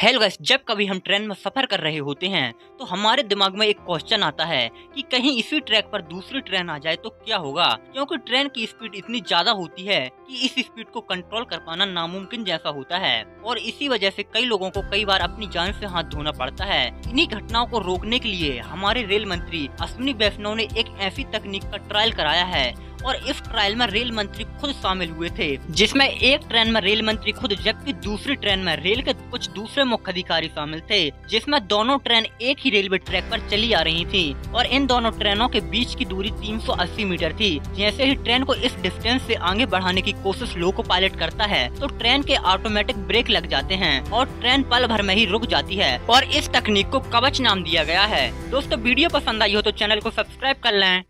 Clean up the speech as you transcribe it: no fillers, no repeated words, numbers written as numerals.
Hello guys, जब कभी हम ट्रेन में सफर कर रहे होते हैं तो हमारे दिमाग में एक क्वेश्चन आता है कि कहीं इसी ट्रैक पर दूसरी ट्रेन आ जाए तो क्या होगा, क्योंकि ट्रेन की स्पीड इतनी ज्यादा होती है कि इस स्पीड को कंट्रोल कर पाना नामुमकिन जैसा होता है और इसी वजह से कई लोगों को कई बार अपनी जान से हाथ धोना पड़ता है। इन्हीं घटनाओं को रोकने के लिए हमारे रेल मंत्री अश्विनी वैष्णव ने एक ऐसी तकनीक का ट्रायल कराया है और इस ट्रायल में रेल मंत्री खुद शामिल हुए थे, जिसमें एक ट्रेन में रेल मंत्री खुद जबकि दूसरी ट्रेन में रेल के कुछ दूसरे मुख्य अधिकारी शामिल थे, जिसमें दोनों ट्रेन एक ही रेलवे ट्रैक पर चली आ रही थी और इन दोनों ट्रेनों के बीच की दूरी 380 मीटर थी। जैसे ही ट्रेन को इस डिस्टेंस से आगे बढ़ाने की कोशिश लोको पायलट करता है तो ट्रेन के ऑटोमेटिक ब्रेक लग जाते हैं और ट्रेन पल भर में ही रुक जाती है और इस तकनीक को कवच नाम दिया गया है। दोस्तों, वीडियो पसंद आई हो तो चैनल को सब्सक्राइब कर लें।